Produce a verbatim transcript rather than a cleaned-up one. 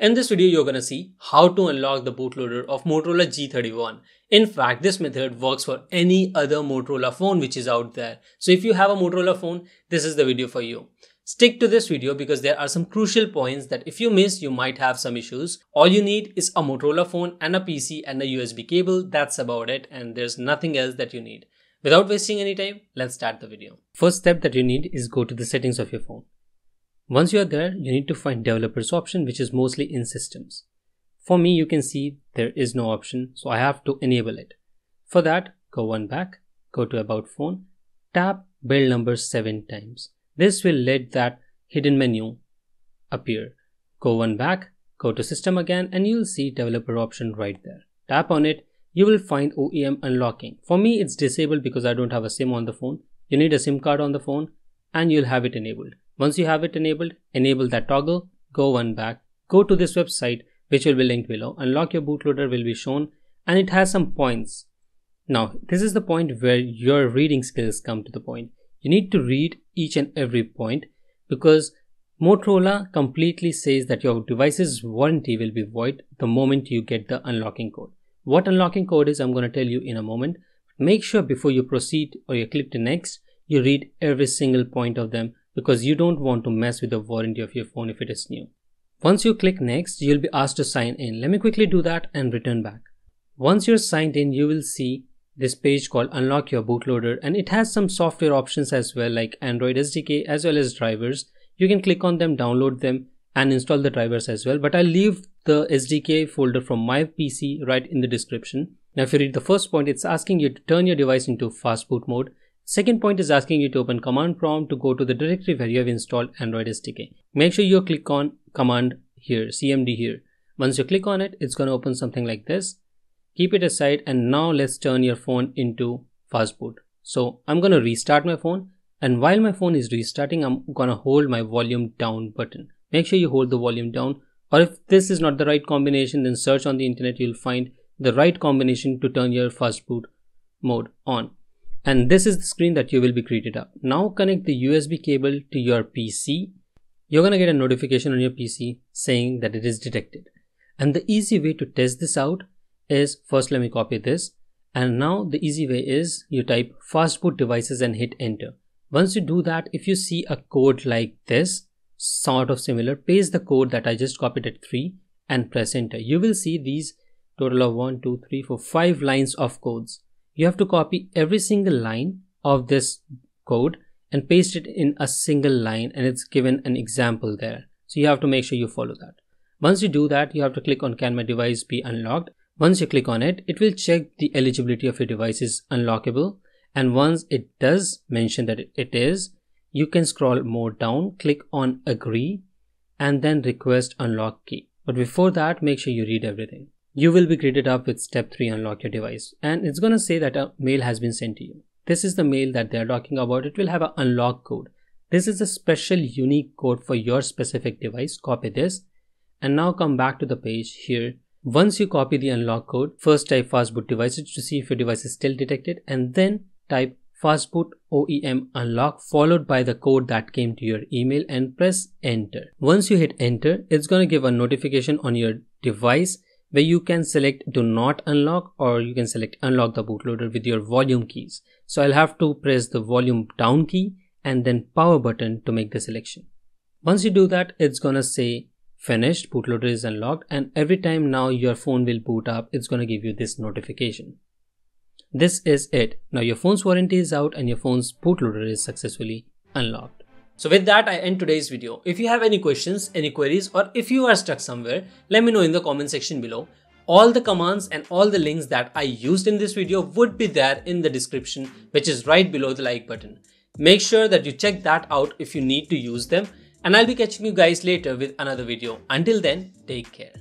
In this video, you're gonna see how to unlock the bootloader of Motorola G thirty-one. In fact, this method works for any other Motorola phone which is out there. So if you have a Motorola phone, this is the video for you. Stick to this video because there are some crucial points that if you miss, you might have some issues. All you need is a Motorola phone and a P C and a U S B cable. That's about it, and there's nothing else that you need. Without wasting any time, let's start the video. First step that you need is go to the settings of your phone. Once you are there, you need to find developers option, which is mostly in systems. For me, you can see there is no option, so I have to enable it. For that, go one back, go to about phone, tap build number seven times. This will let that hidden menu appear. Go one back, go to system again, and you'll see developer option right there. Tap on it, you will find O E M unlocking. For me, it's disabled because I don't have a SIM on the phone. You need a SIM card on the phone and you'll have it enabled. Once you have it enabled, enable that toggle, go one back, go to this website which will be linked below, unlock your bootloader will be shown, and it has some points. Now, this is the point where your reading skills come to the point. You need to read each and every point because Motorola completely says that your device's warranty will be void the moment you get the unlocking code. What unlocking code is, I'm going to tell you in a moment. Make sure before you proceed or you click to next, you read every single point of them, because you don't want to mess with the warranty of your phone if it is new. Once you click next, you'll be asked to sign in. Let me quickly do that and return back. Once you're signed in, you will see this page called Unlock Your Bootloader, and it has some software options as well, like Android S D K as well as drivers. You can click on them, download them and install the drivers as well, but I'll leave the S D K folder from my P C right in the description. Now if you read the first point, it's asking you to turn your device into fastboot mode. Second point is asking you to open command prompt to go to the directory where you have installed Android S D K. Make sure you click on command here, C M D here. Once you click on it, it's going to open something like this. Keep it aside, and now let's turn your phone into fastboot. So I'm going to restart my phone, and while my phone is restarting, I'm going to hold my volume down button. Make sure you hold the volume down, or if this is not the right combination, then search on the internet, you'll find the right combination to turn your fastboot mode on. And this is the screen that you will be greeted up. Now connect the U S B cable to your P C. You're going to get a notification on your P C saying that it is detected. And the easy way to test this out is, first let me copy this. And now the easy way is you type fastboot devices and hit enter. Once you do that, if you see a code like this, sort of similar, paste the code that I just copied at three and press enter. You will see these total of one, two, three, four, five lines of codes. You have to copy every single line of this code and paste it in a single line, and it's given an example there. So you have to make sure you follow that. Once you do that, you have to click on Can My Device Be Unlocked? Once you click on it, it will check the eligibility of your device is unlockable. And once it does mention that it is, you can scroll more down, click on Agree, and then request unlock key. But before that, make sure you read everything. You will be greeted up with step three, unlock your device. And it's going to say that a mail has been sent to you. This is the mail that they're talking about. It will have an unlock code. This is a special unique code for your specific device. Copy this and now come back to the page here. Once you copy the unlock code, first type fastboot devices to see if your device is still detected, and then type fastboot O E M unlock followed by the code that came to your email and press enter. Once you hit enter, it's going to give a notification on your device where you can select do not unlock, or you can select unlock the bootloader with your volume keys. So I'll have to press the volume down key and then power button to make the selection. Once you do that, it's gonna say finished, bootloader is unlocked, and every time now your phone will boot up, it's gonna give you this notification. This is it. Now your phone's warranty is out and your phone's bootloader is successfully unlocked. So with that, I end today's video. If you have any questions, any queries, or if you are stuck somewhere, let me know in the comment section below. All the commands and all the links that I used in this video would be there in the description, which is right below the like button. Make sure that you check that out if you need to use them. And I'll be catching you guys later with another video. Until then, take care.